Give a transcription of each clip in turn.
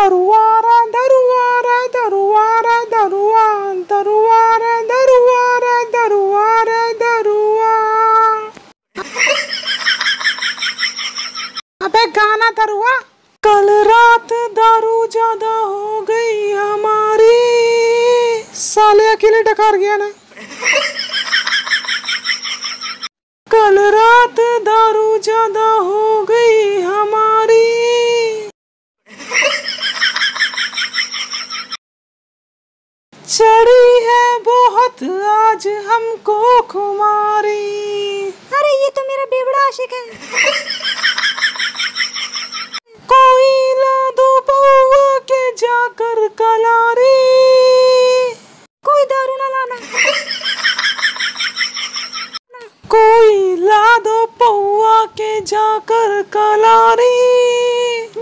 अबे गाना दरुआ। कल रात दारू ज्यादा हो गई हमारी, साले अकेले डकार गया ना। कल रात दारू ज्यादा हो गई हमारी। चढ़ी है बहुत आज हमको खुमारी। अरे ये तो मेरा बेवड़ा आशिक है। कोयला दो बहुआ के जाकर कलारी। कोई दारू ना लाना। कोयला दो बहुआ के जाकर कलारी।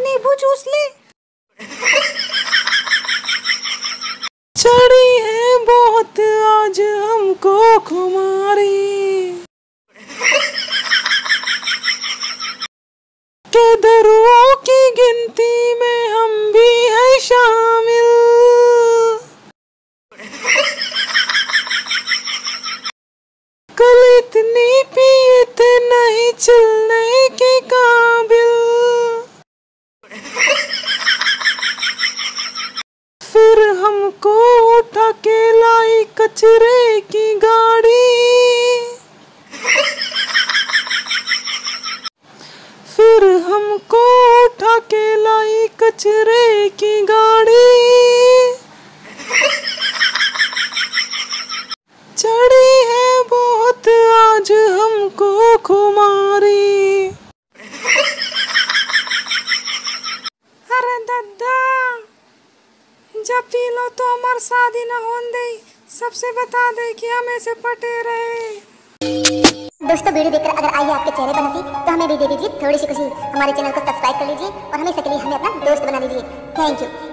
नींबू चूस ले। चढ़ी है बहुत आज हमको खुमारी। के दरुओं की गिनती में हम भी हैं शामिल। कल इतनी पिए थे नहीं चलने के काबिल। फिर हमको उठा के लाई कचरे की गाड़ी। फिर हमको उठा के लाई कचरे की गाड़ी। चढ़ी है बहुत आज हमको खुमारी। अरे दादा जब पी लो तो हमार शादी न होने दे, सबसे बता दे कि हम ऐसे पटे रहे। दोस्तों वीडियो देखकर अगर आई आपके चेहरे पर हंसी तो हमें भी दे दीजिए थोड़ी सी खुशी। हमारे चैनल को सब्सक्राइब कर लीजिए और हमेशा के लिए हमें अपना दोस्त बना लीजिए। Thank you.